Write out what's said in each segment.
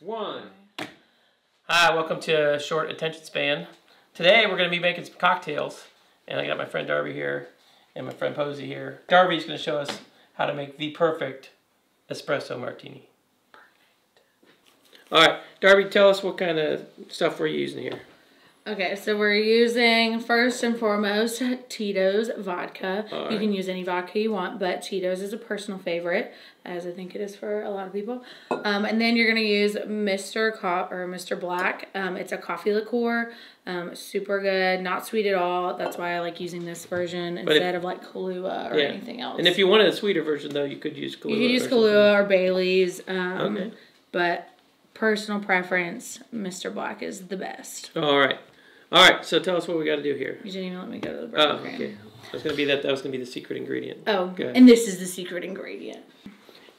One. Hi, welcome to Short Attention Span. Today we're going to be making some cocktails. And I got my friend Darby here and my friend Posey here. Darby's going to show us how to make the perfect espresso martini. Perfect. Alright, Darby, tell us what kind of stuff we're using here. Okay, so we're using, first and foremost, Tito's Vodka. Right. You can use any vodka you want, but Tito's is a personal favorite, as I think it is for a lot of people. And then you're going to use Mr. Black. It's a coffee liqueur. Super good. Not sweet at all. That's why I like using this version instead of like Kahlua or anything else. And if you wanted a sweeter version, though, you could use Kahlua. You could use Kahlua or Bailey's. Okay. But personal preference, Mr. Black is the best. All right. All right, so tell us what we got to do here. You didn't even let me go to the burger. Oh, okay. That was going to be the secret ingredient. Oh, and this is the secret ingredient.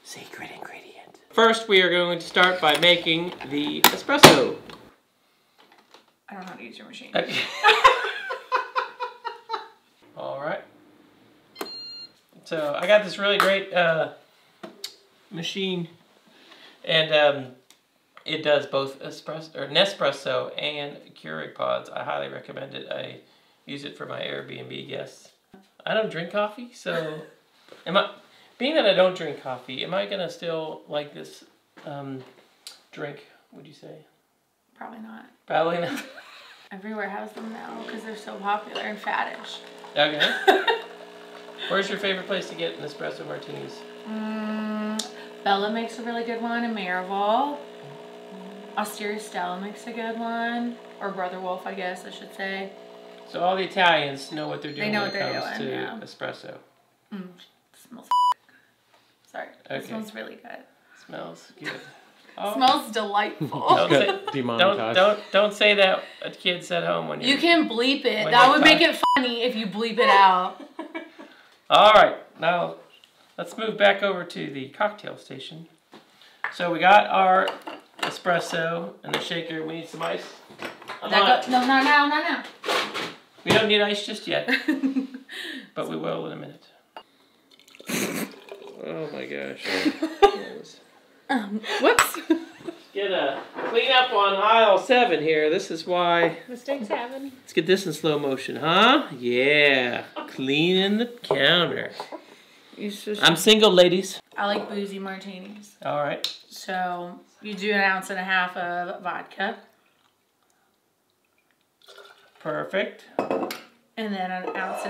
Secret ingredient. First, we are going to start by making the espresso. I don't know how to use your machine. Okay. All right. So I got this really great machine, and it does both Nespresso and Keurig pods. I highly recommend it. I use it for my Airbnb guests. I don't drink coffee, so being that I don't drink coffee, am I gonna still like this drink? Would you say? Probably not. Probably not. Everywhere has them now because they're so popular and faddish. Okay. Where's your favorite place to get Nespresso martinis? Bella makes a really good one in Miraval. Asteria makes a good one, or Brother Wolf, I guess I should say. So all the Italians know what they're doing when it comes to espresso. Mm, it smells good. Sorry, it smells really good. It smells good. Oh. Smells delightful. Don't say that at kids at home when you. You can bleep it. That would make it funny if you bleep it out. All right, now let's move back over to the cocktail station. So we got our espresso and the shaker. We need some ice. No. We don't need ice just yet, but we will in a minute. Oh my gosh. Whoops. Get a clean up on aisle 7 here. This is why mistakes happen. Let's get this in slow motion, huh? Yeah. Cleaning the counter. I'm single, ladies. I like boozy martinis. All right. So you do 1.5 ounces of vodka. Perfect. And then 1.5 ounces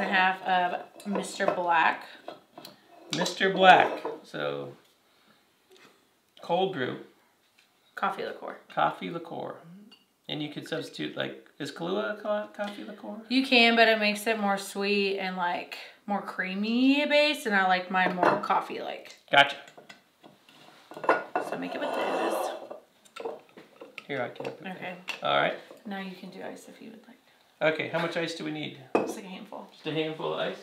of Mr. Black. Mr. Black. So cold brew. Coffee liqueur. Coffee liqueur. And you could substitute, like, is Kahlua a coffee liqueur? You can, but it makes it more sweet and, like, more creamy based, and I like mine more coffee-like. Gotcha. So make it with this. Here, I can open it. Okay. All right. Now you can do ice if you would like. Okay, how much ice do we need? Just like a handful. Just a handful of ice?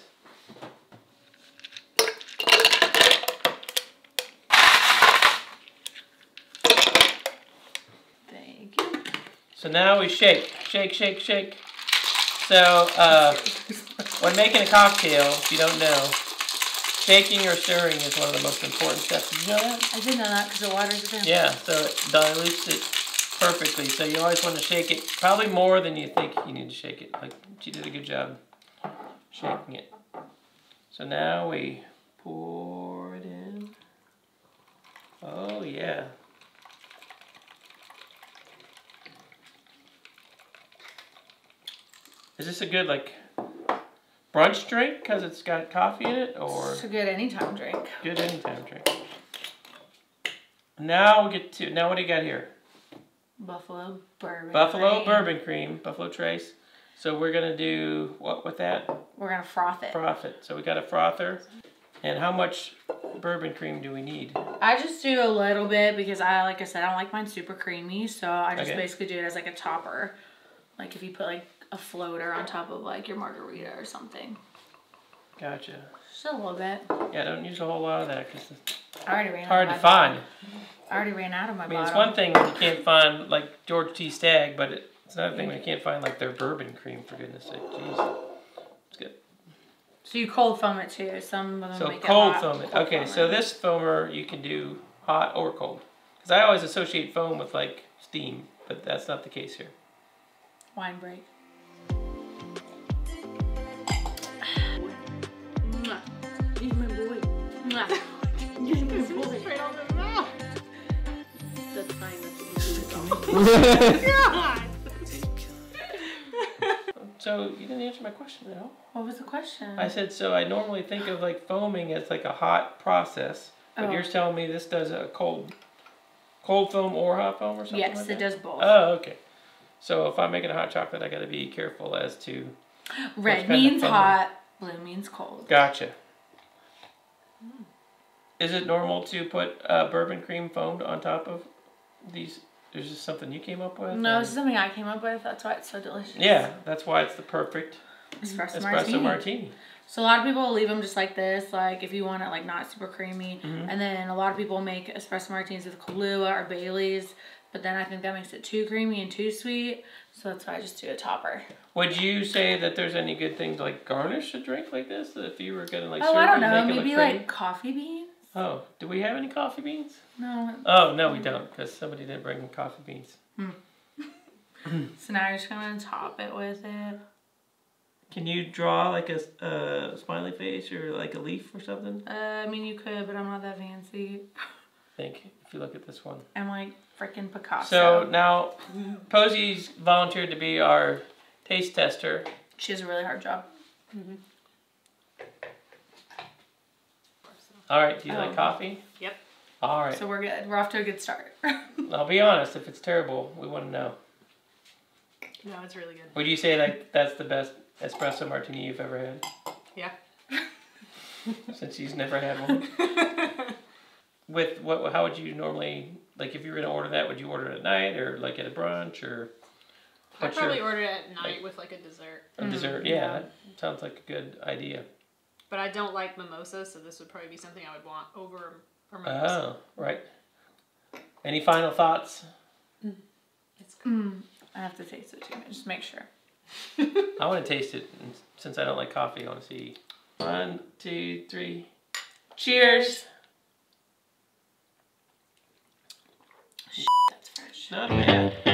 So now we shake, shake, shake, shake. So when making a cocktail, if you don't know, shaking or stirring is one of the most important steps. Did you know that? I did know that because the water's in. Yeah, so it dilutes it perfectly. So you always want to shake it, probably more than you think you need to shake it. Like, she did a good job shaking it. So now we pour it in. Oh, yeah. Is this a good, like, brunch drink because it's got coffee in it, or? It's a good anytime drink. Good anytime drink. Now we get to, now what do you got here? Buffalo bourbon. Buffalo bourbon cream, Buffalo Trace. So we're gonna do what with that? We're gonna froth it. Froth it. So we got a frother. And how much bourbon cream do we need? I just do a little bit because like I said, I don't like mine super creamy, so I just basically do it as like a topper. Like if you put like a floater on top of like your margarita or something. Gotcha. Just a little bit. Yeah, don't use a whole lot of that because it's hard to find. I already ran out of my bottle. I mean, it's one thing when you can't find like George T. Stagg, but it's another thing when you can't find like their bourbon cream, for goodness sake. Jeez. It's good. So you cold foam it too. Some of them make it hot. So cold foam it. Okay, so this foamer you can do hot or cold. Because I always associate foam with like steam, but that's not the case here. Wine break. He's my boy. Straight out of the mouth. That's fine. That's So you didn't answer my question at all. What was the question? I said, so I normally think of like foaming as like a hot process, but you're telling me this does a cold foam or hot foam or something? Yes, like it does both. Oh, okay. So if I'm making a hot chocolate, I got to be careful as to. Red means hot, blue means cold. Gotcha. Mm. Is it normal to put bourbon cream foamed on top of these? Is this something you came up with? No, this is something I came up with. That's why it's so delicious. Yeah, that's why it's the perfect espresso martini. So a lot of people will leave them just like this, like if you want it like not super creamy. Mm-hmm. And then a lot of people make espresso martinis with Kahlua or Bailey's, but then I think that makes it too creamy and too sweet. So that's why I just do a topper. Would you say that there's any good thing to like garnish a drink like this? That if you were gonna like I don't know, maybe like coffee beans. Oh, do we have any coffee beans? No. Oh, no, we don't, because somebody didn't bring coffee beans. Hmm. So now you're just going to top it with it. Can you draw like a smiley face or like a leaf or something? I mean, you could, but I'm not that fancy. Thank you. If you look at this one. I'm like freaking Picasso. So now, Posey's volunteered to be our taste tester. She has a really hard job. Mm-hmm. All right, do you like coffee? Yep. All right. So we're good. We're off to a good start. I'll be honest, if it's terrible, we want to know. No, it's really good. Would you say like that's the best espresso martini you've ever had? Yeah. Since you've never had one. With what? How would you normally, like if you were going to order that, would you order it at night or like at a brunch or? I'd probably order it at night like, with like a dessert. A dessert, yeah. That sounds like a good idea. But I don't like mimosas, so this would probably be something I would want over a mimosa. Oh, right. Any final thoughts? Mm. It's good. Mm. I have to taste it too, just make sure. I want to taste it, and since I don't like coffee, I want to see. 1, 2, 3. Cheers! Shit, that's fresh. Not bad.